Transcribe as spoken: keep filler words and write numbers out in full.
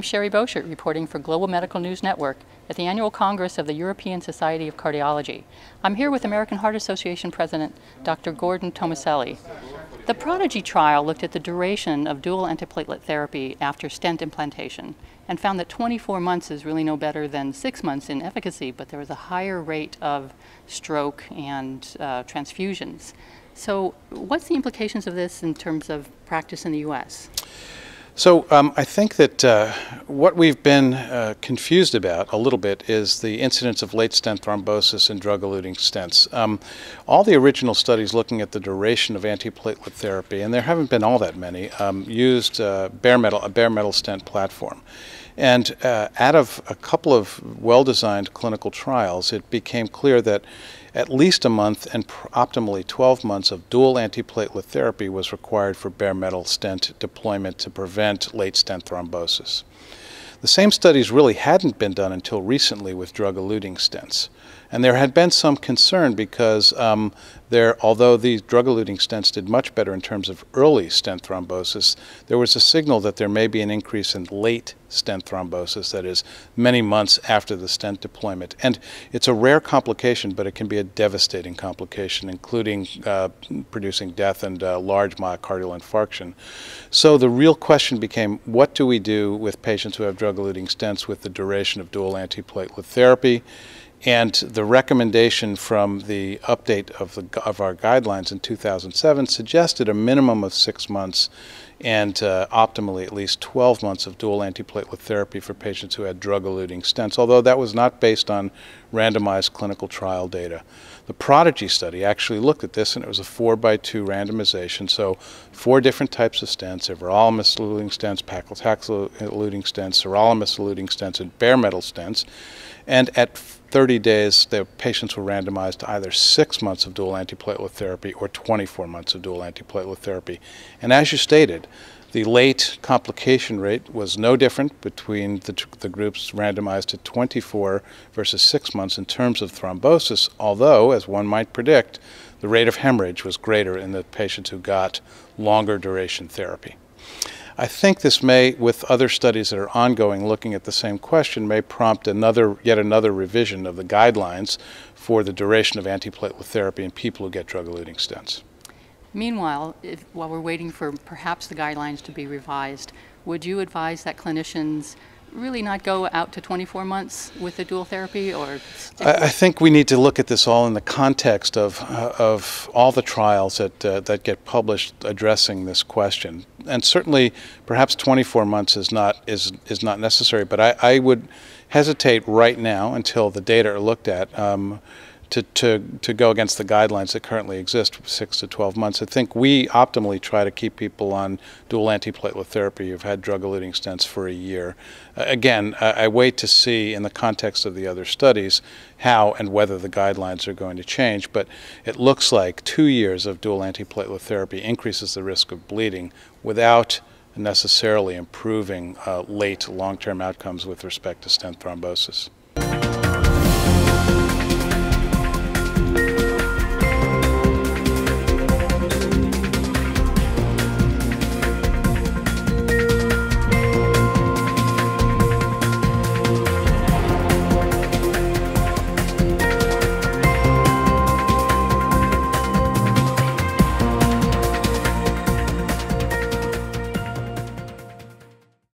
I'm Sherry Boschert, reporting for Global Medical News Network at the Annual Congress of the European Society of Cardiology. I'm here with American Heart Association President Doctor Gordon Tomaselli. The PRODIGY trial looked at the duration of dual antiplatelet therapy after stent implantation and found that twenty-four months is really no better than six months in efficacy, but there was a higher rate of stroke and uh, transfusions. So what's the implications of this in terms of practice in the U S? So um, I think that uh, what we've been uh, confused about a little bit is the incidence of late stent thrombosis and drug-eluting stents. Um, all the original studies looking at the duration of antiplatelet therapy, and there haven't been all that many, um, used uh, bare metal, a bare metal stent platform. And uh, out of a couple of well-designed clinical trials, it became clear that at least a month and optimally twelve months of dual antiplatelet therapy was required for bare metal stent deployment to prevent late stent thrombosis. The same studies really hadn't been done until recently with drug-eluting stents. And there had been some concern because um, there, although these drug-eluting stents did much better in terms of early stent thrombosis, there was a signal that there may be an increase in late stent thrombosis, that is, many months after the stent deployment. And it's a rare complication, but it can be a devastating complication, including uh, producing death and uh, large myocardial infarction. So the real question became, what do we do with patients who have drug-eluting stents with the duration of dual antiplatelet therapy? And the recommendation from the update of, the, of our guidelines in two thousand seven suggested a minimum of six months and uh, optimally at least twelve months of dual antiplatelet therapy for patients who had drug-eluting stents, although that was not based on randomized clinical trial data. The PRODIGY study actually looked at this, and it was a four by two randomization, so four different types of stents: everolimus-eluting stents, paclitaxel-eluting stents, sirolimus-eluting stents, and bare metal stents. And at thirty days, the patients were randomized to either six months of dual antiplatelet therapy or twenty-four months of dual antiplatelet therapy. And as you stated, the late complication rate was no different between the, the groups randomized at twenty-four versus six months in terms of thrombosis, although, as one might predict, the rate of hemorrhage was greater in the patients who got longer duration therapy. I think this may, with other studies that are ongoing looking at the same question, may prompt another, yet another revision of the guidelines for the duration of antiplatelet therapy in people who get drug-eluting stents. Meanwhile, if, while we're waiting for perhaps the guidelines to be revised, would you advise that clinicians really not go out to twenty-four months with the dual therapy? Or I, I think we need to look at this all in the context of, uh, of all the trials that, uh, that get published addressing this question. And certainly perhaps twenty-four months is not, is, is not necessary, but I, I would hesitate right now until the data are looked at um, to, to, to go against the guidelines that currently exist, six to twelve months. I think we optimally try to keep people on dual antiplatelet therapy who've had drug-eluting stents for a year. Uh, again, I, I wait to see in the context of the other studies how and whether the guidelines are going to change, but it looks like two years of dual antiplatelet therapy increases the risk of bleeding without necessarily improving uh, late long-term outcomes with respect to stent thrombosis.